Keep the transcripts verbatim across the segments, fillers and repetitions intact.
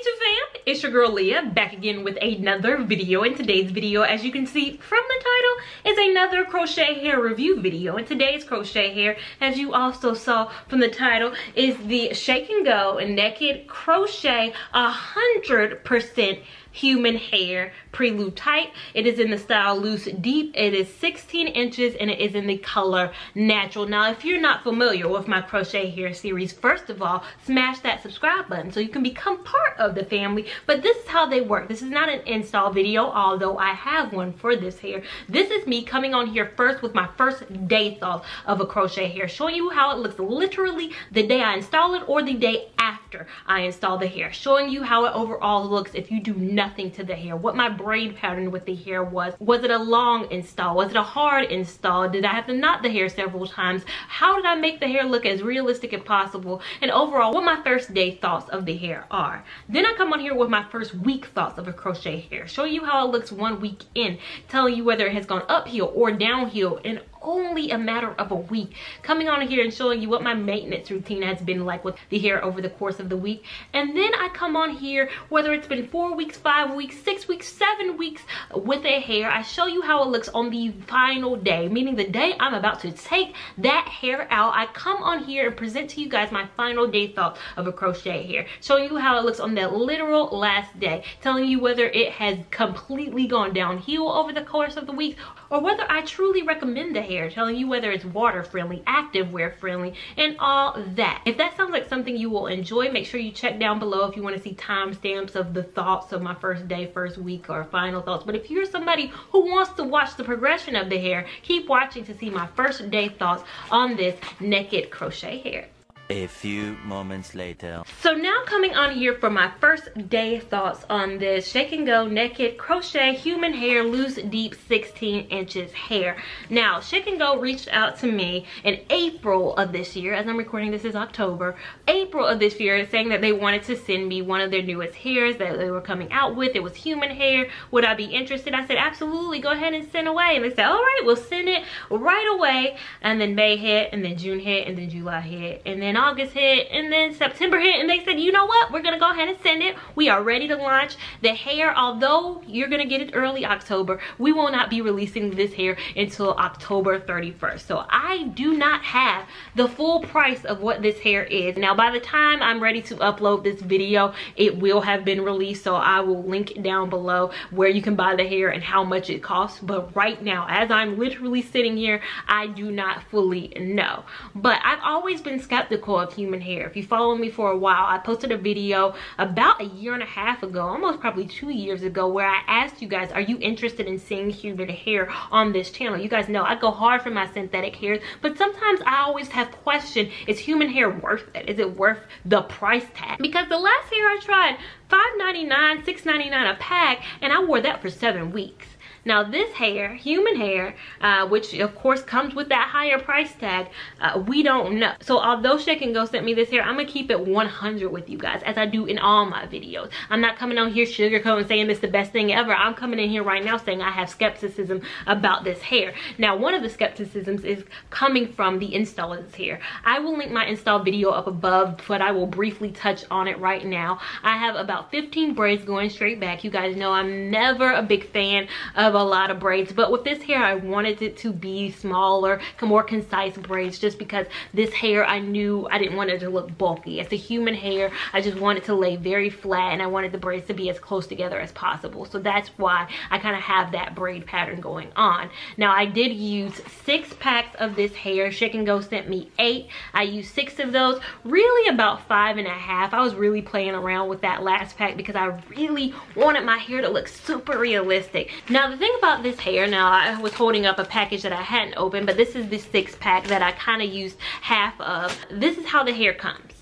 YouTube fam, it's your girl Lia back again with another video. In today's video, as you can see from the title, is another crochet hair review video. And today's crochet hair, as you also saw from the title, is the Shake and Go Naked Crochet one hundred percent Human Hair Prelude Type. It is in the style Loose Deep. It is sixteen inches and it is in the color Natural. Now, if you're not familiar with my crochet hair series, first of all, smash that subscribe button so you can become part of the family. But this is how they work. This is not an install video, although I have one for this hair. This is me coming on here first with my first day thought of a crochet hair, showing you how it looks literally the day I install it or the day after I install the hair, showing you how it overall looks if you do not nothing to the hair, what my braid pattern with the hair was. Was it a long install? Was it a hard install? Did I have to knot the hair several times? How did I make the hair look as realistic as possible? And overall, what my first day thoughts of the hair are. Then I come on here with my first week thoughts of a crochet hair, showing you how it looks one week in, telling you whether it has gone uphill or downhill and only a matter of a week. Coming on here and showing you what my maintenance routine has been like with the hair over the course of the week. And then I come on here, whether it's been four weeks, five weeks, six weeks, seven weeks with a hair, I show you how it looks on the final day, meaning the day I'm about to take that hair out. I come on here and present to you guys my final day thoughts of a crochet hair, showing you how it looks on that literal last day, telling you whether it has completely gone downhill over the course of the week or whether I truly recommend the hair. Hair, telling you whether it's water friendly, active wear friendly, and all that. If that sounds like something you will enjoy, make sure you check down below if you want to see timestamps of the thoughts of my first day, first week, or final thoughts. But if you're somebody who wants to watch the progression of the hair, keep watching to see my first day thoughts on this Naked Crochet hair. A few moments later. So now coming on here for my first day thoughts on this Shake and Go Naked Crochet Human Hair Loose Deep sixteen inches hair. Now, Shake and Go reached out to me in April of this year. As I'm recording, this is October. April of this year, saying that they wanted to send me one of their newest hairs that they were coming out with. It was human hair. Would I be interested? I said, absolutely. Go ahead and send away. And they said, all right, we'll send it right away. And then May hit, and then June hit, and then July hit, and then August hit, and then September hit, and they said, you know what, we're gonna go ahead and send it. We are ready to launch the hair. Although you're gonna get it early October, we will not be releasing this hair until October thirty-first. So I do not have the full price of what this hair is. Now, by the time I'm ready to upload this video, it will have been released, so I will link down below where you can buy the hair and how much it costs. But right now, as I'm literally sitting here, I do not fully know. But I've always been skeptical of human hair. If you follow me for a while, I posted a video about a year and a half ago, almost probably two years ago, where I asked you guys, are you interested in seeing human hair on this channel? You guys know I go hard for my synthetic hairs, but sometimes I always have questioned, is human hair worth it? Is it worth the price tag? Because the last hair I tried, five ninety-nine, six ninety-nine a pack, and I wore that for seven weeks. Now this hair, human hair, uh, which of course comes with that higher price tag, uh, we don't know. So although Shake and Go sent me this hair, I'm gonna keep it one hundred with you guys, as I do in all my videos. I'm not coming on here sugarcoating, saying this is the best thing ever. I'm coming in here right now saying I have skepticism about this hair. Now, one of the skepticisms is coming from the install of this hair. I will link my install video up above, but I will briefly touch on it right now. I have about fifteen braids going straight back. You guys know I'm never a big fan of a lot of braids, but with this hair I wanted it to be smaller, more concise braids, just because this hair, I knew I didn't want it to look bulky. It's a human hair. I just wanted to lay very flat, and I wanted the braids to be as close together as possible. So that's why I kind of have that braid pattern going on. Now, I did use six packs of this hair. Shake and Go sent me eight. I used six of those, really about five and a half. I was really playing around with that last pack because I really wanted my hair to look super realistic. Now, the thing about this hair, now I was holding up a package that I hadn't opened, but this is the six pack that I kind of used half of. This is how the hair comes.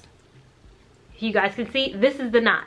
You guys can see, this is the knot.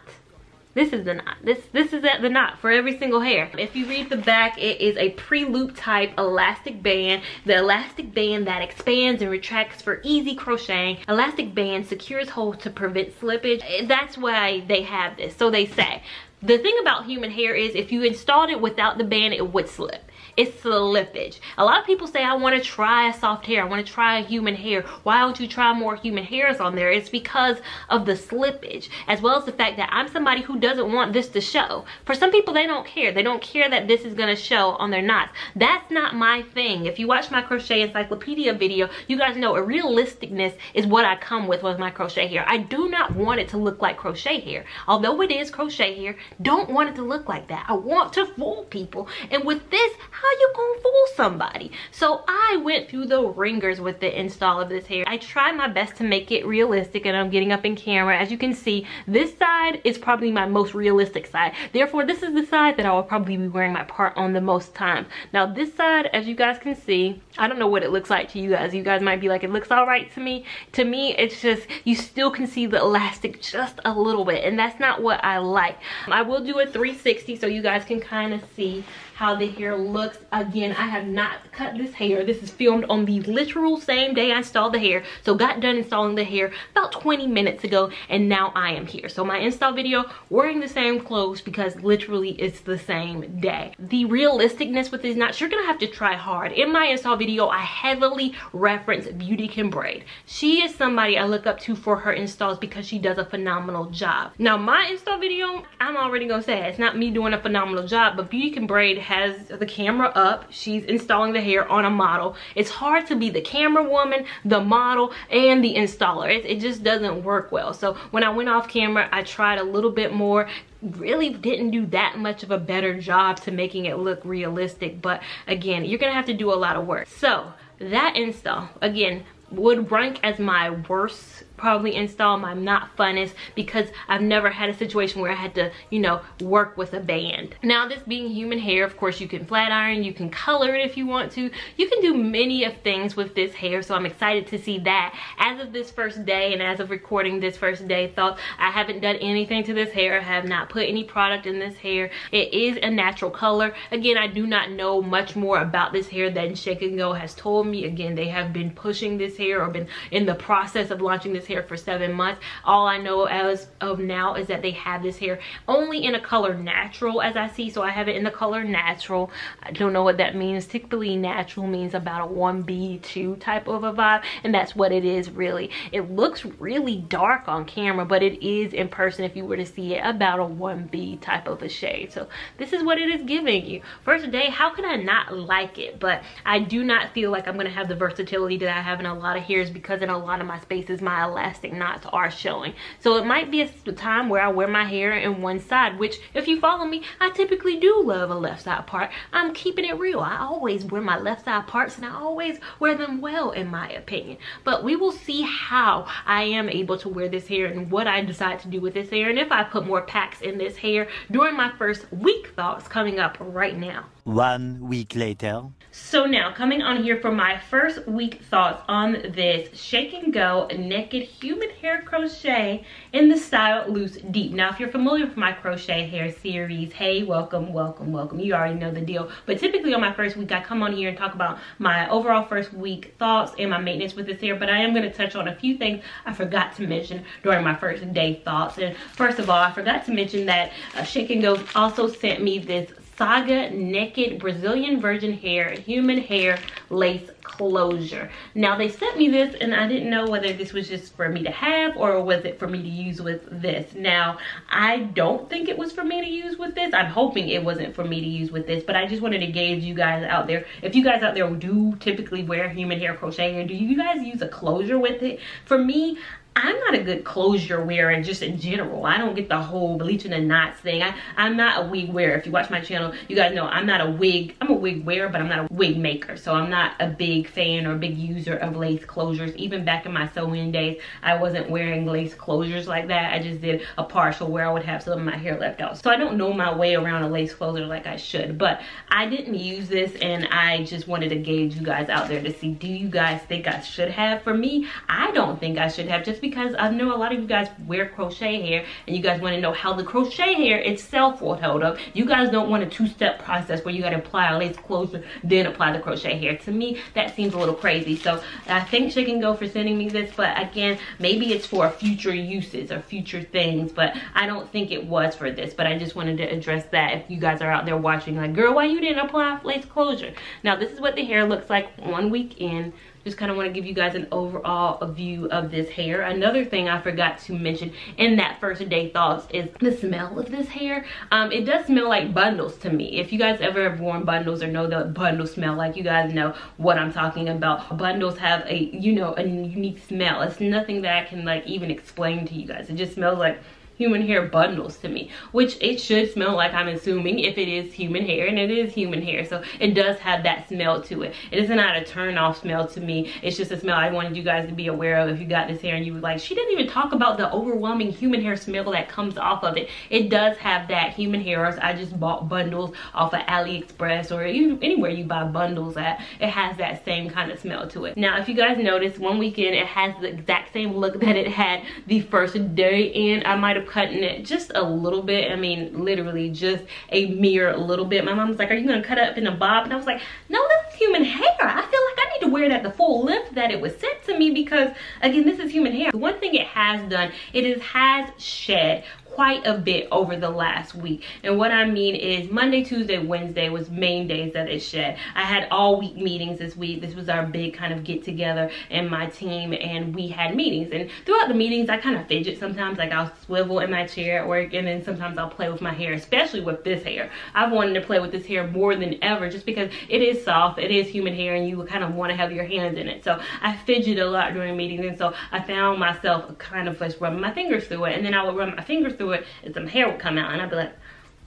This is the knot. This this is at the knot for every single hair. If you read the back, it is a pre-loop type elastic band. The elastic band that expands and retracts for easy crocheting. Elastic band secures hold to prevent slippage. That's why they have this, so they say. The thing about human hair is if you installed it without the band, it would slip. it's slippage. A lot of people say, I want to try soft hair, I want to try human hair. Why don't you try more human hairs on there? It's because of the slippage, as well as the fact that I'm somebody who doesn't want this to show. For some people, they don't care. They don't care that this is going to show on their knots. That's not my thing. If you watch my crochet encyclopedia video, you guys know a realisticness is what I come with with my crochet hair. I do not want it to look like crochet hair. Although it is crochet hair, don't want it to look like that. I want to fool people. And with this, how you gonna fool somebody? So I went through the ringers with the install of this hair. I tried my best to make it realistic, and I'm getting up in camera. As you can see, this side is probably my most realistic side. Therefore, this is the side that I will probably be wearing my part on the most time. Now this side, as you guys can see, I don't know what it looks like to you guys. You guys might be like, it looks all right to me. To me, it's just, you still can see the elastic just a little bit, and that's not what I like. I will do a three sixty so you guys can kind of see how the hair looks. Again, I have not cut this hair. This is filmed on the literal same day I installed the hair. So got done installing the hair about twenty minutes ago, and now I am here. So my install video, wearing the same clothes because literally it's the same day. The realisticness with these knots, you're gonna have to try hard. In my install video, I heavily reference Beauty Can Braid. She is somebody I look up to for her installs because she does a phenomenal job. Now my install video, I'm already gonna say it's not me doing a phenomenal job, but Beauty Can Braid has the camera up. She's installing the hair on a model. It's hard to be the camera woman, the model, and the installer. It, it just doesn't work well. So when I went off camera, I tried a little bit more. Really didn't do that much of a better job to making it look realistic. But again, you're gonna have to do a lot of work. So that install, again, would rank as my worst probably install, my not funnest, because I've never had a situation where I had to, you know, work with a band. Now this being human hair, of course you can flat iron, you can color it if you want to, you can do many of things with this hair, so I'm excited to see that. As of this first day, and as of recording this first day thoughts, I haven't done anything to this hair. I have not put any product in this hair. It is a natural color. Again, I do not know much more about this hair than Shake and Go has told me. Again, they have been pushing this hair or been in the process of launching this hair hair for seven months. All I know as of now is that they have this hair only in a color natural, as I see. So I have it in the color natural. I don't know what that means. Typically natural means about a one B two type of a vibe, and that's what it is really. It looks really dark on camera, but it is in person, if you were to see it, about a one B type of a shade. So this is what it is giving you. First day, how can I not like it? But I do not feel like I'm going to have the versatility that I have in a lot of hairs, because in a lot of my spaces my elastic knots are showing. So it might be a time where I wear my hair in one side, which if you follow me, I typically do love a left side part. I'm keeping it real. I always wear my left side parts, and I always wear them well in my opinion. But we will see how I am able to wear this hair and what I decide to do with this hair, and if I put more packs in this hair during my first week thoughts coming up right now. One week later. So now coming on here for my first week thoughts on this Shake and Go Naked Human Hair Crochet in the style Loose Deep. Now if you're familiar with my crochet hair series, hey, welcome, welcome, welcome. You already know the deal. But typically on my first week, I come on here and talk about my overall first week thoughts and my maintenance with this hair. But I am going to touch on a few things I forgot to mention during my first day thoughts. And first of all, I forgot to mention that uh, Shake and Go also sent me this Saga Naked Brazilian Virgin Hair Human Hair Lace Closure. Now they sent me this, and I didn't know whether this was just for me to have or was it for me to use with this. Now I don't think it was for me to use with this. I'm hoping it wasn't for me to use with this, but I just wanted to gauge you guys out there. If you guys out there do typically wear human hair crochet hair, do you guys use a closure with it? For me, I'm not a good closure wearer just in general. I don't get the whole bleaching the knots thing. I, I'm not a wig wearer. If you watch my channel, you guys know I'm not a wig. I'm a wig wearer, but I'm not a wig maker. So I'm not a big fan or big user of lace closures. Even back in my sewing days, I wasn't wearing lace closures like that. I just did a partial where I would have some of my hair left out. So I don't know my way around a lace closure like I should. But I didn't use this, and I just wanted to gauge you guys out there to see, do you guys think I should have? For me, I don't think I should have, just because I know a lot of you guys wear crochet hair, and you guys want to know how the crochet hair itself will hold up. You guys don't want a two-step process where you got to apply a lace closure, then apply the crochet hair. To me, that that seems a little crazy. So I think Shake and Go for sending me this, but again, maybe it's for future uses or future things, but I don't think it was for this. But I just wanted to address that if you guys are out there watching like, girl, why you didn't apply lace closure? Now this is what the hair looks like one week in. Just kind of want to give you guys an overall view of this hair. Another thing I forgot to mention in that first day thoughts is the smell of this hair. Um, it does smell like bundles to me. If you guys ever have worn bundles or know the bundle smell, like you guys know what I'm talking about. Bundles have a, you know, a unique smell. It's nothing that I can like even explain to you guys. It just smells like human hair bundles to me, which it should smell like, I'm assuming, if it is human hair, and it is human hair, so it does have that smell to it. It is not a turn off smell to me. It's just a smell I wanted you guys to be aware of if you got this hair and you were like, she didn't even talk about the overwhelming human hair smell that comes off of it. It does have that human hair. Or I just bought bundles off of AliExpress or even anywhere you buy bundles at. It has that same kind of smell to it. Now if you guys notice, one weekend it has the exact same look that it had the first day in. I might have cutting it just a little bit. I mean, literally just a mere little bit. My mom was like, are you gonna cut it up in a bob? And I was like, no, that's human hair. I feel like I need to wear that the full length that it was sent to me, because again, this is human hair. The one thing it has done, it is has shed quite a bit over the last week. And what I mean is Monday, Tuesday, Wednesday was main days that it shed. I had all week meetings this week. This was our big kind of get together and my team, and we had meetings. And throughout the meetings, I kind of fidget sometimes. Like I'll swivel in my chair at work, and then sometimes I'll play with my hair, especially with this hair. I've wanted to play with this hair more than ever just because it is soft, it is human hair, and you kind of want to have your hands in it. So I fidget a lot during meetings, and so I found myself kind of just rubbing my fingers through it, and then I would rub my fingers through through it and some hair would come out, and I'd be like,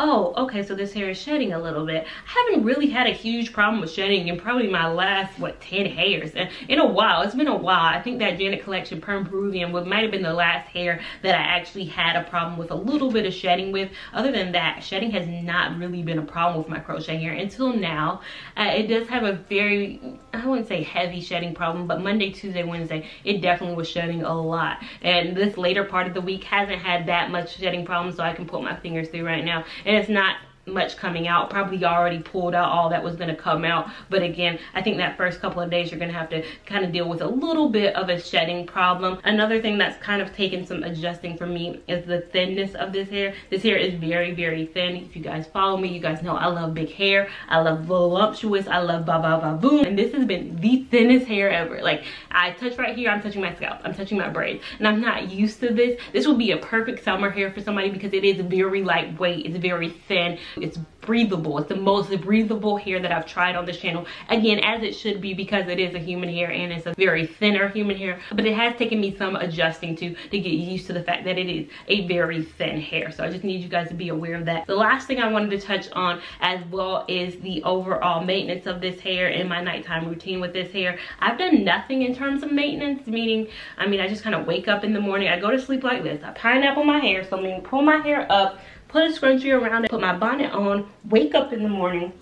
oh, okay, so this hair is shedding a little bit. I haven't really had a huge problem with shedding in probably my last, what, ten hairs. And in a while, it's been a while. I think that Janet Collection Perm Peruvian would might have been the last hair that I actually had a problem with a little bit of shedding with. Other than that, shedding has not really been a problem with my crochet hair until now. Uh, it does have a very, I wouldn't say heavy shedding problem, but Monday, Tuesday, Wednesday, it definitely was shedding a lot. And this later part of the week hasn't had that much shedding problem, so I can put my fingers through right now. And it's not much coming out. Probably already pulled out all that was going to come out. But again, I think that first couple of days you're going to have to kind of deal with a little bit of a shedding problem. Another thing that's kind of taken some adjusting for me is the thinness of this hair. This hair is very, very thin. If you guys follow me, you guys know I love big hair. I love voluptuous. I love ba ba ba boom. And this has been the thinnest hair ever. Like I touch right here, I'm touching my scalp, I'm touching my braids, and I'm not used to this. This will be a perfect summer hair for somebody because it is very lightweight. It's very thin. It's breathable. It's the most breathable hair that I've tried on this channel. Again, as it should be, because it is a human hair and it's a very thinner human hair. But it has taken me some adjusting to to get used to the fact that it is a very thin hair. So I just need you guys to be aware of that. The last thing I wanted to touch on as well is the overall maintenance of this hair and my nighttime routine with this hair. I've done nothing in terms of maintenance, meaning, I mean, I just kind of wake up in the morning, I go to sleep like this. I pineapple my hair, so I'm going to pull my hair up, put a scrunchie around it, put my bonnet on, wake up in the morning,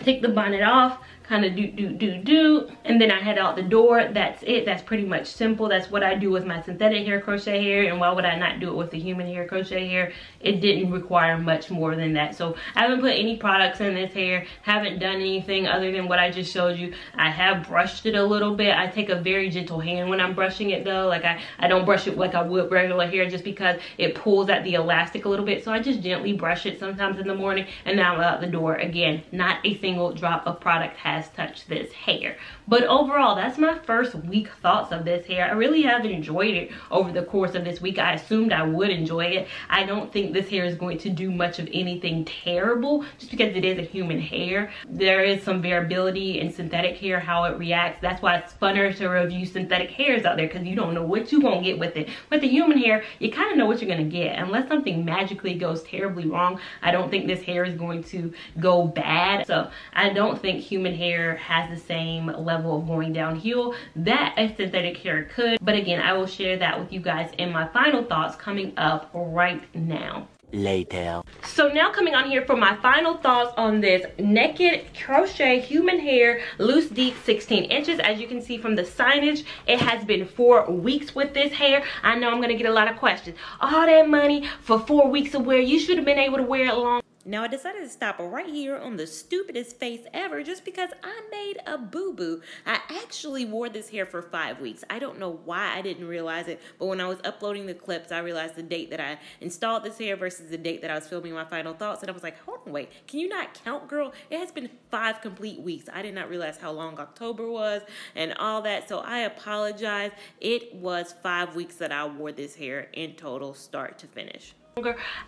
take the bonnet off, kind of do, do, do, do, and then I head out the door. That's it. That's pretty much simple. That's what I do with my synthetic hair crochet hair, and why would I not do it with the human hair crochet hair? It didn't require much more than that. So I haven't put any products in this hair, haven't done anything other than what I just showed you. I have brushed it a little bit. I take a very gentle hand when I'm brushing it though. Like I, I don't brush it like I would regular hair just because it pulls at the elastic a little bit. So I just gently brush it sometimes in the morning, and now I'm out the door. Again, not a single drop of product has touched this hair. But overall, that's my first week thoughts of this hair. I really have enjoyed it over the course of this week. I assumed I would enjoy it. I don't think this hair is going to do much of anything terrible just because it is a human hair. There is some variability in synthetic hair, how it reacts. That's why it's funner to review synthetic hairs out there, because you don't know what you're going to get with it. With the human hair, you kind of know what you're going to get. Unless something magically goes terribly wrong, I don't think this hair is going to go bad. So I don't think human hair hair has the same level of going downhill that a synthetic hair could. But again, I will share that with you guys in my final thoughts coming up right now. Later. So now coming on here for my final thoughts on this Naked Crochet Human Hair Loose Deep sixteen inches. As you can see from the signage, it has been four weeks with this hair. I know I'm gonna get a lot of questions. All that money for four weeks of wear, you should have been able to wear it long. Now I decided to stop right here on the stupidest face ever just because I made a boo-boo. I actually wore this hair for five weeks. I don't know why I didn't realize it, but when I was uploading the clips, I realized the date that I installed this hair versus the date that I was filming my final thoughts, and I was like, hold on, wait, can you not count, girl? It has been five complete weeks. I did not realize how long October was and all that, so I apologize. It was five weeks that I wore this hair in total, start to finish.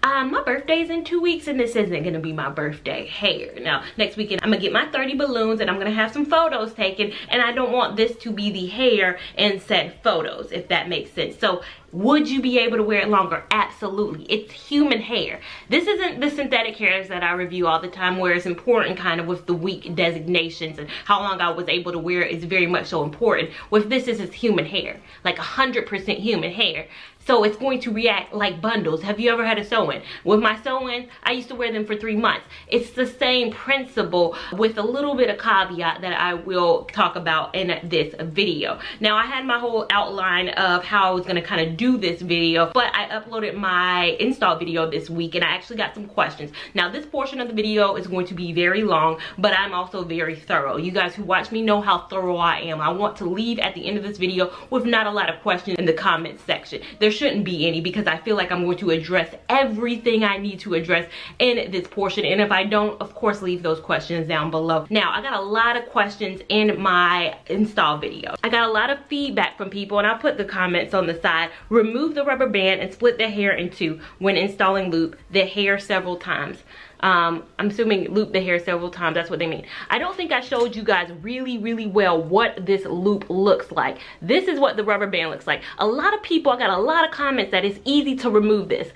Um, my birthday's in two weeks and this isn't gonna be my birthday hair. Now, next weekend, I'm gonna get my thirty balloons and I'm gonna have some photos taken, and I don't want this to be the hair in said photos, if that makes sense. So, would you be able to wear it longer? Absolutely. It's human hair. This isn't the synthetic hairs that I review all the time, where it's important kind of with the week designations and how long I was able to wear it is very much so important. With this, is human hair, like one hundred percent human hair. So it's going to react like bundles. Have you ever had a sew-in? With my sew-in, I used to wear them for three months. It's the same principle with a little bit of caveat that I will talk about in this video. Now, I had my whole outline of how I was gonna kind of do this video, but I uploaded my install video this week and I actually got some questions. Now, this portion of the video is going to be very long, but I'm also very thorough. You guys who watch me know how thorough I am. I want to leave at the end of this video with not a lot of questions in the comments section. There's shouldn't be any, because I feel like I'm going to address everything I need to address in this portion, and if I don't, of course, leave those questions down below. Now, I got a lot of questions in my install video. I got a lot of feedback from people, and I put the comments on the side. Remove the rubber band and split the hair in two when installing loop the hair several times. Um, I'm assuming loop the hair several times, that's what they mean. I don't think I showed you guys really, really well what this loop looks like. This is what the rubber band looks like. A lot of people, I got a lot of comments that it's easy to remove this.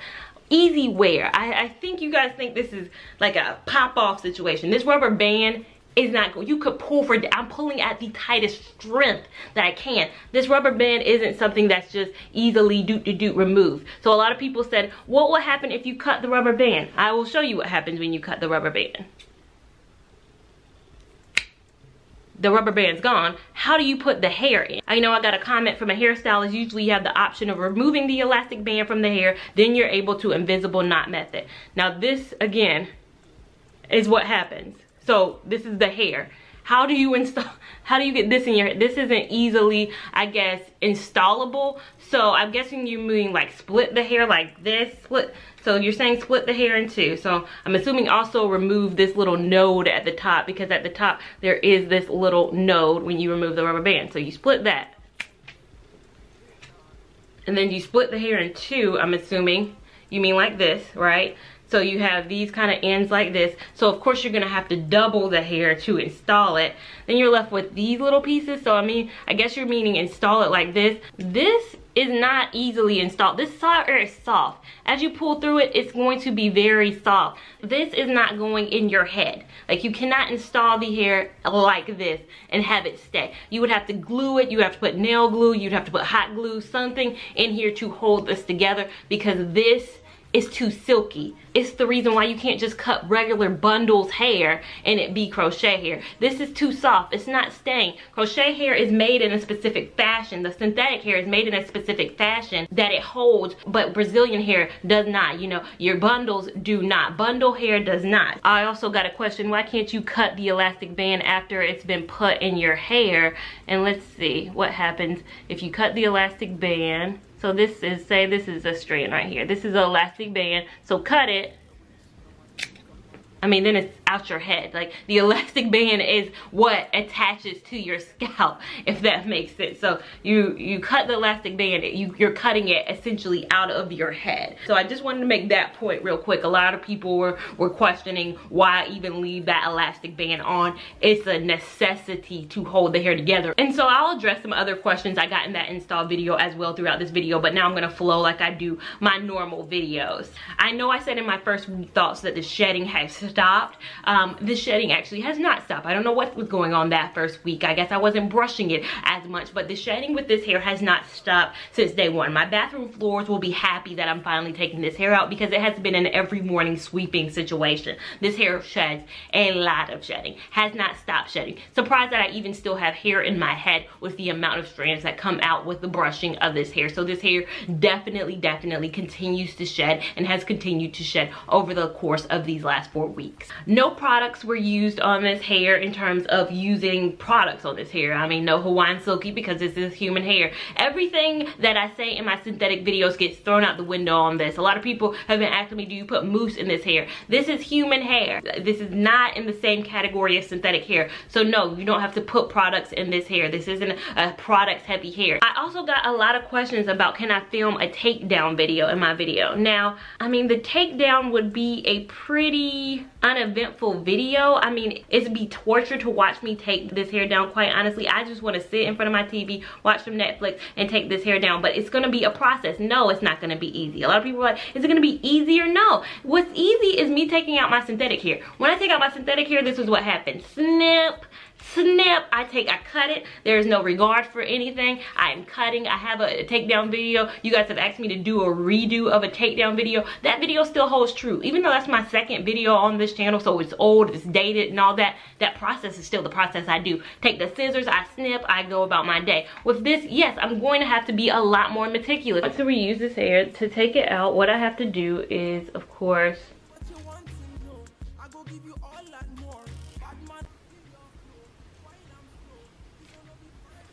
Easy wear. I, I think you guys think this is like a pop-off situation. This rubber band is not good. You could pull for, I'm pulling at the tightest strength that I can. This rubber band isn't something that's just easily doot doot doot removed. So a lot of people said, what will happen if you cut the rubber band? I will show you what happens when you cut the rubber band. The rubber band's gone. How do you put the hair in? I know I got a comment from a hairstylist. Usually you have the option of removing the elastic band from the hair, then you're able to invisible knot method. Now this, again, is what happens. So this is the hair. How do you install, how do you get this in your hair? This isn't easily, I guess, installable. So I'm guessing you mean like split the hair like this. Split. So you're saying split the hair in two. So I'm assuming also remove this little node at the top, because at the top there is this little node when you remove the rubber band. So you split that. And then you split the hair in two, I'm assuming. You mean like this, right? So you have these kind of ends like this. So of course you're gonna have to double the hair to install it. Then you're left with these little pieces. So I mean, I guess you're meaning install it like this. This is not easily installed. This hair is soft. As you pull through it, it's going to be very soft. This is not going in your head. Like, you cannot install the hair like this and have it stay. You would have to glue it. You have to put nail glue. You'd have to put hot glue, something in here to hold this together, because this it's too silky. It's the reason why you can't just cut regular bundles hair and it be crochet hair. This is too soft. It's not staying. Crochet hair is made in a specific fashion. The synthetic hair is made in a specific fashion that it holds, but Brazilian hair does not. You know, your bundles do not. Bundle hair does not. I also got a question. Why can't you cut the elastic band after it's been put in your hair? And let's see what happens if you cut the elastic band. So this is, say this is a strand right here. This is an elastic band, so cut it. I mean, then it's out your head. Like, the elastic band is what attaches to your scalp, if that makes sense. So you, you cut the elastic band, you, you're cutting it essentially out of your head. So I just wanted to make that point real quick. A lot of people were, were questioning why even leave that elastic band on. It's a necessity to hold the hair together. And so I'll address some other questions I got in that install video as well throughout this video, but now I'm gonna flow like I do my normal videos. I know I said in my first thoughts that the shedding has stopped. um, the shedding actually has not stopped. I don't know what was going on that first week. I guess I wasn't brushing it as much, but the shedding with this hair has not stopped since day one. My bathroom floors will be happy that I'm finally taking this hair out, because it has been an every morning sweeping situation. This hair sheds a lot of shedding, has not stopped shedding. Surprised that I even still have hair in my head with the amount of strands that come out with the brushing of this hair. So this hair definitely, definitely continues to shed and has continued to shed over the course of these last four weeks. No products were used on this hair in terms of using products on this hair. I mean, no Hawaiian Silky, because this is human hair. Everything that I say in my synthetic videos gets thrown out the window on this. A lot of people have been asking me, do you put mousse in this hair? This is human hair. This is not in the same category as synthetic hair. So no, you don't have to put products in this hair. This isn't a products heavy hair. I also got a lot of questions about, can I film a takedown video in my video? Now, I mean, the takedown would be a pretty uneventful video. I mean, it'd be torture to watch me take this hair down. Quite honestly, I just want to sit in front of my T V, watch some Netflix, and take this hair down. But it's going to be a process. No, it's not going to be easy. A lot of people are like, is it going to be easy or no? What's easy is me taking out my synthetic hair. When I take out my synthetic hair, this is what happens. Snip. Snip, I take, I cut it. There is no regard for anything. I am cutting. I have a, a takedown video. You guys have asked me to do a redo of a takedown video. That video still holds true. Even though that's my second video on this channel, so it's old, it's dated and all that, that process is still the process I do. Take the scissors, I snip, I go about my day. With this, yes, I'm going to have to be a lot more meticulous. To reuse this hair, to take it out, what I have to do is, of course,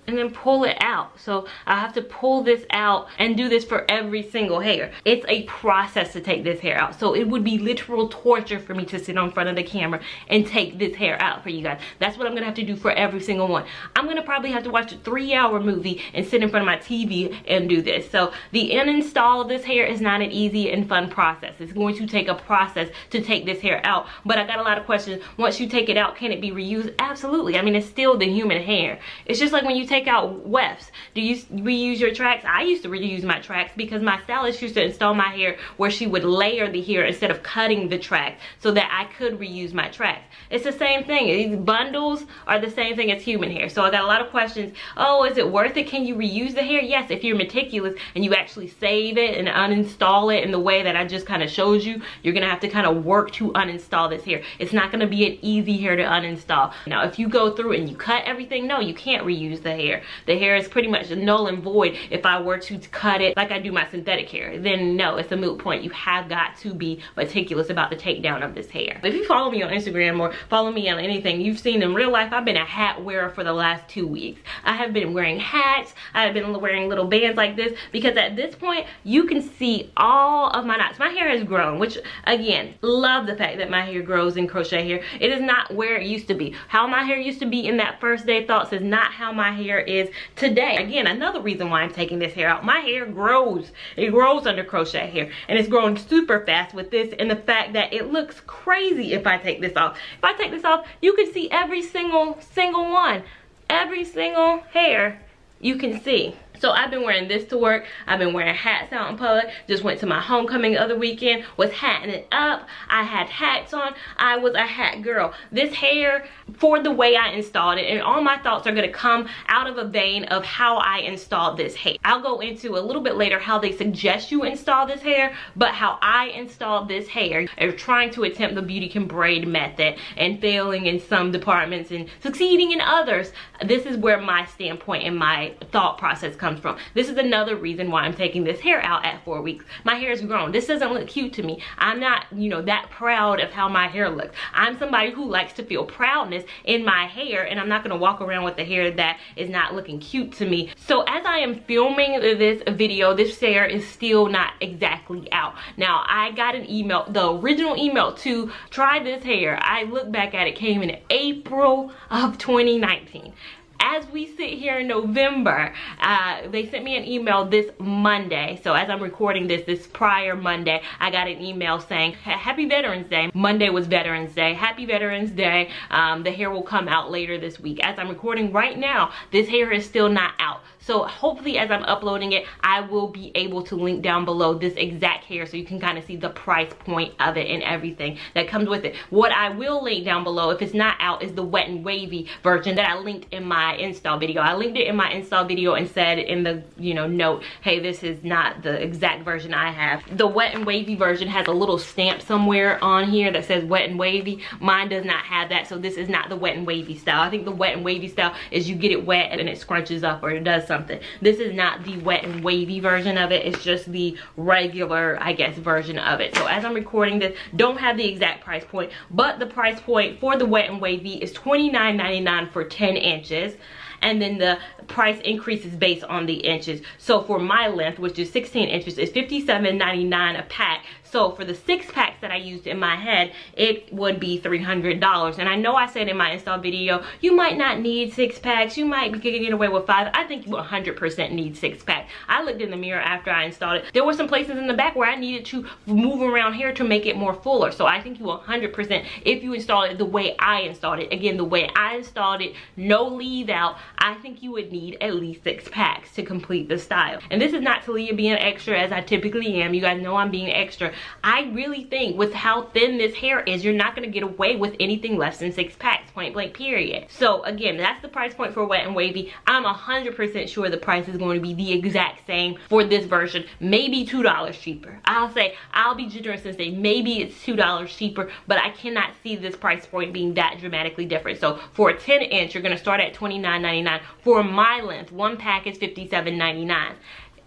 and then pull it out. So I have to pull this out and do this for every single hair. It's a process to take this hair out. So it would be literal torture for me to sit in front of the camera and take this hair out for you guys. That's what I'm gonna have to do for every single one. I'm gonna probably have to watch a three hour movie and sit in front of my T V and do this. So the end install of this hair is not an easy and fun process. It's going to take a process to take this hair out. But I got a lot of questions. Once you take it out, can it be reused? Absolutely. I mean, it's still the human hair. It's just like when you take Take out wefts. Do you reuse your tracks? I used to reuse my tracks because my stylist used to install my hair where she would layer the hair instead of cutting the tracks so that I could reuse my tracks. It's the same thing. These bundles are the same thing as human hair. So I got a lot of questions. Oh, is it worth it? Can you reuse the hair? Yes, if you're meticulous and you actually save it and uninstall it in the way that I just kind of showed you, you're gonna have to kind of work to uninstall this hair. It's not gonna be an easy hair to uninstall. Now, if you go through and you cut everything, no, you can't reuse the hair. The hair is pretty much null and void if I were to cut it like I do my synthetic hair. Then no, it's a moot point. You have got to be meticulous about the takedown of this hair. If you follow me on Instagram or follow me on anything, you've seen in real life, I've been a hat wearer for the last two weeks. I have been wearing hats. I have been wearing little bands like this because at this point, you can see all of my knots. My hair has grown, which again, love the fact that my hair grows in crochet hair. It is not where it used to be. How my hair used to be in that first day thoughts is not how my hair is today. Again, another reason why I'm taking this hair out. My hair grows. It grows under crochet hair, and it's growing super fast with this, and the fact that it looks crazy if I take this off. If I take this off, you can see every single, single one. Every single hair you can see. So I've been wearing this to work. I've been wearing hats out in public. Just went to my homecoming the other weekend, was hatting it up. I had hats on. I was a hat girl. This hair, for the way I installed it, and all my thoughts are gonna come out of a vein of how I installed this hair. I'll go into a little bit later how they suggest you install this hair, but how I installed this hair and trying to attempt the Beauty Can Braid method and failing in some departments and succeeding in others. This is where my standpoint and my thought process comes comes from. This is another reason why I'm taking this hair out at four weeks. My hair's grown. This doesn't look cute to me. I'm not, you know, that proud of how my hair looks. I'm somebody who likes to feel proudness in my hair, and I'm not gonna walk around with a hair that is not looking cute to me. So as I am filming this video, this hair is still not exactly out. Now, I got an email, the original email to try this hair. I look back at it, came in April of twenty nineteen. As we sit here in November, uh, they sent me an email this Monday. So as I'm recording this, this prior Monday, I got an email saying, happy Veterans Day. Monday was Veterans Day. Happy Veterans Day. Um, the hair will come out later this week. As I'm recording right now, this hair is still not out. So hopefully as I'm uploading it, I will be able to link down below this exact hair so you can kind of see the price point of it and everything that comes with it. What I will link down below, if it's not out, is the wet and wavy version that I linked in my install video. I linked it in my install video and said in the, you know, note, hey, this is not the exact version I have. The wet and wavy version has a little stamp somewhere on here that says wet and wavy. Mine does not have that, so this is not the wet and wavy style. I think the wet and wavy style is you get it wet and it scrunches up or it does something. This is not the wet and wavy version of it. It's just the regular, I guess, version of it. So as I'm recording this, don't have the exact price point, but the price point for the wet and wavy is twenty-nine ninety-nine for ten inches. And then the price increases based on the inches. So for my length, which is sixteen inches, is fifty-seven ninety-nine a pack. So for the six packs that I used in my head, it would be three hundred dollars. And I know I said in my install video, you might not need six packs. You might be getting away with five. I think you one hundred percent need six packs. I looked in the mirror after I installed it. There were some places in the back where I needed to move around hair to make it more fuller. So I think you one hundred percent, if you install it the way I installed it, again, the way I installed it, no leave out, I think you would need at least six packs to complete the style. And this is not Talia being extra, as I typically am. You guys know I'm being extra. I really think with how thin this hair is, you're not going to get away with anything less than six packs, point blank, period. So again, that's the price point for wet and wavy. I'm one hundred percent sure the price is going to be the exact same for this version, maybe two dollars cheaper. I'll say, I'll be generous and say maybe it's two dollars cheaper, but I cannot see this price point being that dramatically different. So for a ten inch, you're going to start at twenty-nine ninety-nine. For my length, one pack is fifty-seven ninety-nine.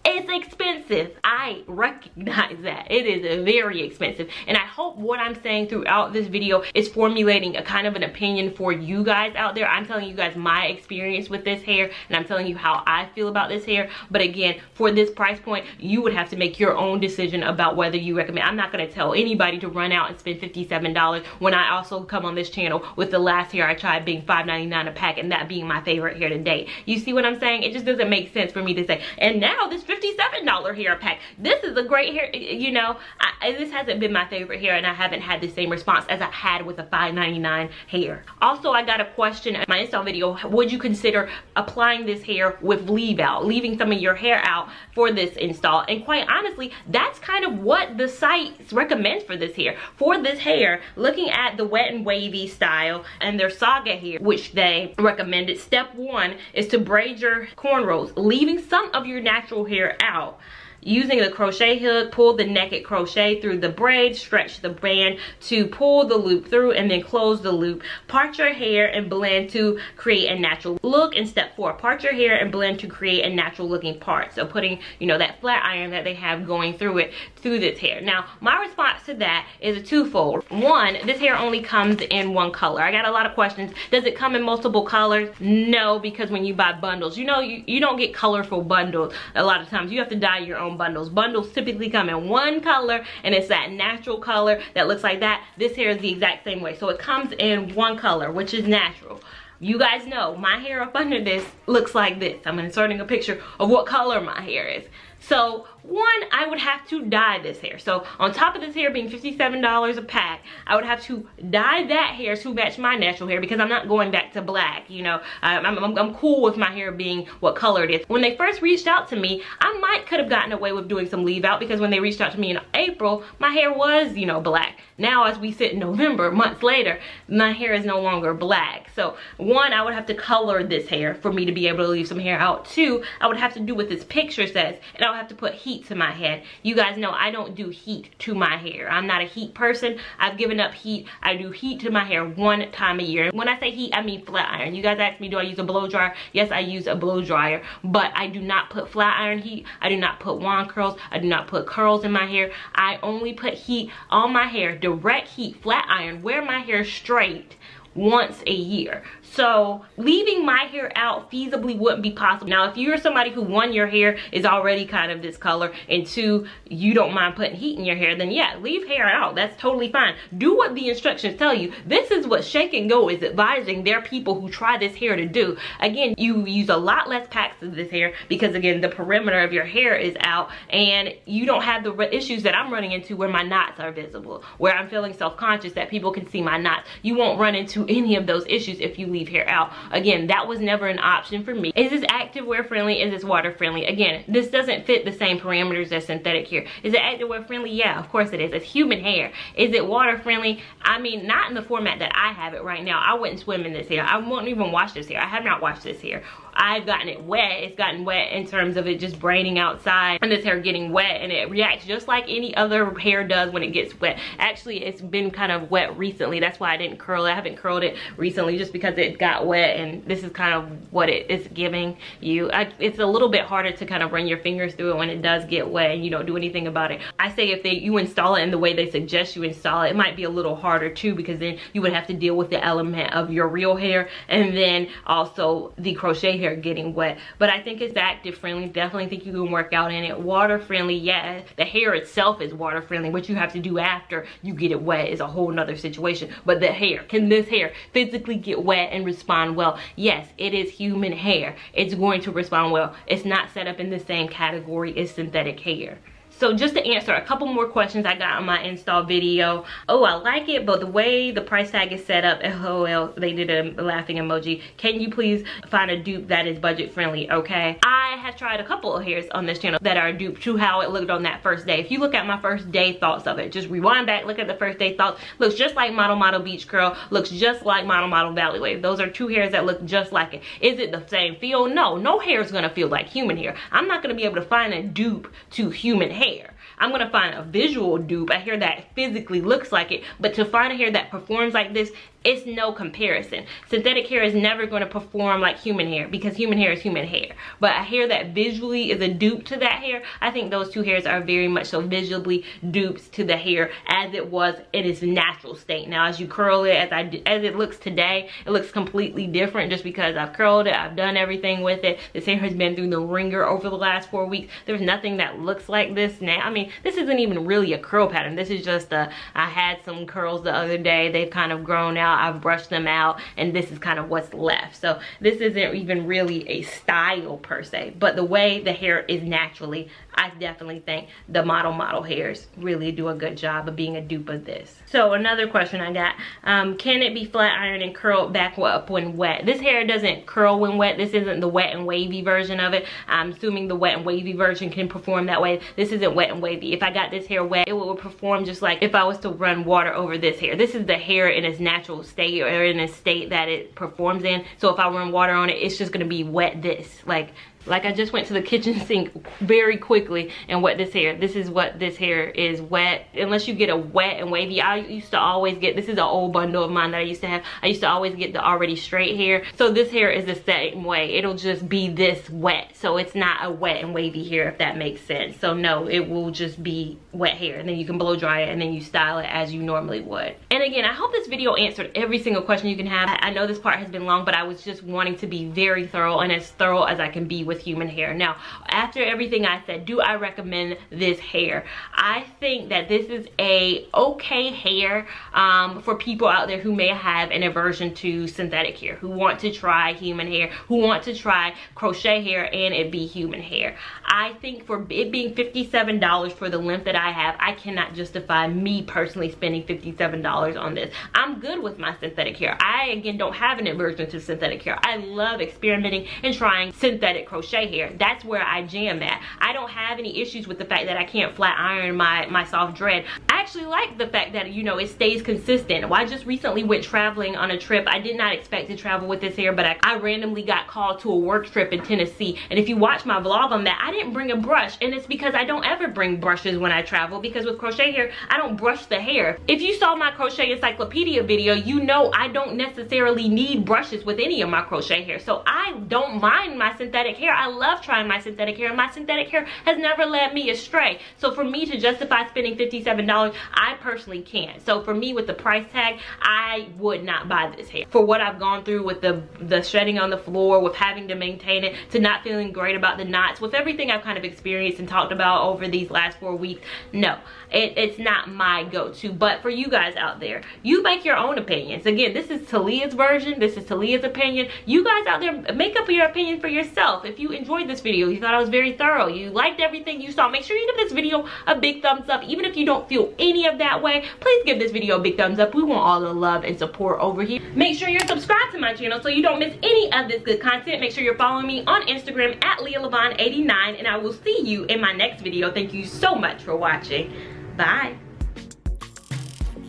It's expensive. I recognize that. It is very expensive. And I hope what I'm saying throughout this video is formulating a kind of an opinion for you guys out there. I'm telling you guys my experience with this hair, and I'm telling you how I feel about this hair. But again, for this price point, you would have to make your own decision about whether you recommend. I'm not going to tell anybody to run out and spend fifty-seven dollars when I also come on this channel with the last hair I tried being five ninety-nine a pack and that being my favorite hair to date. You see what I'm saying? It just doesn't make sense for me to say, and now this fifty-seven dollar hair pack. This is a great hair, you know, I, this hasn't been my favorite hair and I haven't had the same response as I had with a five ninety-nine hair. Also, I got a question in my install video, would you consider applying this hair with leave out, leaving some of your hair out for this install? And quite honestly, that's kind of what the site recommends for this hair. For this hair, looking at the wet and wavy style and their Saga hair, which they recommended, step one is to braid your cornrows, leaving some of your natural hair out. Using the crochet hook, pull the Naked Crochet through the braid, stretch the band to pull the loop through, and then close the loop. Part your hair and blend to create a natural look. And step four, part your hair and blend to create a natural looking part. So putting, you know, that flat iron that they have going through it, through this hair. Now, my response to that is a twofold. One, this hair only comes in one color. I got a lot of questions. Does it come in multiple colors? No, because when you buy bundles, you know, you, you don't get colorful bundles. A lot of times you have to dye your own bundles. Bundles typically come in one color, and it's that natural color that looks like that. This hair is the exact same way. So it comes in one color, which is natural. You guys know my hair up under this looks like this. I'm inserting a picture of what color my hair is. So one, I would have to dye this hair. So on top of this hair being fifty-seven dollars a pack, I would have to dye that hair to match my natural hair because I'm not going back to black. You know, I'm, I'm, I'm cool with my hair being what color it is. When they first reached out to me, I might could have gotten away with doing some leave out because when they reached out to me in April, my hair was, you know, black. Now as we sit in November, months later, my hair is no longer black. So one, I would have to color this hair for me to be able to leave some hair out. Two, I would have to do what this picture says, and I would have to put heat to my head. You guys know I don't do heat to my hair. I'm not a heat person. I've given up heat. I do heat to my hair one time a year. When I say heat, I mean flat iron. You guys ask me, do I use a blow dryer? Yes, I use a blow dryer, but I do not put flat iron heat. I do not put wand curls. I do not put curls in my hair. I only put heat on my hair, direct heat, flat iron, wear my hair straight once a year. So leaving my hair out feasibly wouldn't be possible. Now, if you're somebody who, one, your hair is already kind of this color, and two, you don't mind putting heat in your hair, then yeah, leave hair out. That's totally fine. Do what the instructions tell you. This is what Shake and Go is advising their people who try this hair to do. Again, you use a lot less packs of this hair because, again, the perimeter of your hair is out, and you don't have the issues that I'm running into where my knots are visible, where I'm feeling self-conscious that people can see my knots. You won't run into to any of those issues if you leave hair out. Again, that was never an option for me. Is this activewear friendly? Is this water friendly? Again, this doesn't fit the same parameters as synthetic hair. Is it activewear friendly? Yeah, of course it is. It's human hair. Is it water friendly? I mean, not in the format that I have it right now. I wouldn't swim in this hair. I won't even wash this hair. I have not washed this hair. I've gotten it wet. It's gotten wet in terms of it just braiding outside and this hair getting wet, and it reacts just like any other hair does when it gets wet. Actually, it's been kind of wet recently. That's why I didn't curl it. I haven't curled it recently just because it got wet, and this is kind of what it is giving you. I, it's a little bit harder to kind of run your fingers through it when it does get wet and you don't do anything about it. I say if they, you install it in the way they suggest you install it, it might be a little harder too, because then you would have to deal with the element of your real hair and then also the crochet hair getting wet. But I think it's active friendly. Definitely think you can work out in it. Water friendly, yeah, the hair itself is water friendly. What you have to do after you get it wet is a whole nother situation. But the hair, can this hair physically get wet and respond well? Yes, it is human hair. It's going to respond well. It's not set up in the same category as synthetic hair. So just to answer a couple more questions I got on my install video. Oh, I like it, but the way the price tag is set up, LOL, they did a laughing emoji. Can you please find a dupe that is budget friendly, okay? I have tried a couple of hairs on this channel that are dupe to how it looked on that first day. If you look at my first day thoughts of it, just rewind back, look at the first day thoughts. Looks just like Model Model Beach Curl, looks just like Model Model Valley Wave. Those are two hairs that look just like it. Is it the same feel? No, no hair is gonna feel like human hair. I'm not gonna be able to find a dupe to human hair. I'm going to find a visual dupe, a hair that physically looks like it, but to find a hair that performs like this, it's no comparison. Synthetic hair is never going to perform like human hair because human hair is human hair. But a hair that visually is a dupe to that hair, I think those two hairs are very much so visibly dupes to the hair as it was in its natural state. Now, as you curl it, as I as it looks today, it looks completely different just because I've curled it, I've done everything with it. This hair has been through the wringer over the last four weeks. There's nothing that looks like this now. I mean, this isn't even really a curl pattern. This is just a, I had some curls the other day. They've kind of grown out. I've brushed them out, and this is kind of what's left. So this isn't even really a style per se, but the way the hair is naturally, I definitely think the model model hairs really do a good job of being a dupe of this. So another question I got, um, can it be flat ironed and curled back up when wet? This hair doesn't curl when wet. This isn't the wet and wavy version of it. I'm assuming the wet and wavy version can perform that way. This isn't wet and wavy. If I got this hair wet, it would perform just like if I was to run water over this hair. This is the hair in its natural state, or in a state that it performs in. So if I run water on it, it's just gonna be wet this. Like, Like I just went to the kitchen sink very quickly and wet this hair. This is what this hair is wet. Unless you get a wet and wavy, I used to always get, this is an old bundle of mine that I used to have. I used to always get the already straight hair. So this hair is the same way. It'll just be this wet. So it's not a wet and wavy hair, if that makes sense. So no, it will just be wet hair. And then you can blow dry it and then you style it as you normally would. And again, I hope this video answered every single question you can have. I know this part has been long, but I was just wanting to be very thorough and as thorough as I can be with with human hair. Now, after everything I said, do I recommend this hair? I think that this is a okay hair um, for people out there who may have an aversion to synthetic hair, who want to try human hair, who want to try crochet hair and it be human hair. I think for it being fifty-seven dollars for the length that I have, I cannot justify me personally spending fifty-seven dollars on this. I'm good with my synthetic hair. I, again, don't have an aversion to synthetic hair. I love experimenting and trying synthetic crochet hair. That's where I jam at. I don't have any issues with the fact that I can't flat iron my, my soft dread. I actually like the fact that, you know, it stays consistent. Well, I just recently went traveling on a trip. I did not expect to travel with this hair, but I, I randomly got called to a work trip in Tennessee. And if you watch my vlog on that, I didn't bring a brush. And it's because I don't ever bring brushes when I travel, because with crochet hair, I don't brush the hair. If you saw my crochet encyclopedia video, you know I don't necessarily need brushes with any of my crochet hair. So I don't mind my synthetic hair. I love trying my synthetic hair, and my synthetic hair has never led me astray. So for me to justify spending fifty-seven dollars, I personally can't. So for me, with the price tag, I would not buy this hair. For what I've gone through with the, the shredding on the floor, with having to maintain it, to not feeling great about the knots, with everything I've kind of experienced and talked about over these last four weeks, no, it, it's not my go-to. But for you guys out there, you make your own opinions. Again, this is Talia's version. This is Talia's opinion. You guys out there, make up your opinion for yourself. If you enjoyed this video, you thought I was very thorough, you liked everything you saw, make sure you give this video a big thumbs up. Even if you don't feel any of that way, please give this video a big thumbs up. We want all the love and support over here. Make sure you're subscribed to my channel so you don't miss any of this good content. Make sure you're following me on Instagram at Lia Lavon eighty-nine, and I will see you in my next video. Thank you so much for watching. Bye.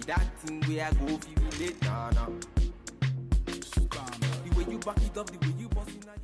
That thing where I go if you did, nah, nah. The way you back it up, the way you bust it, nah.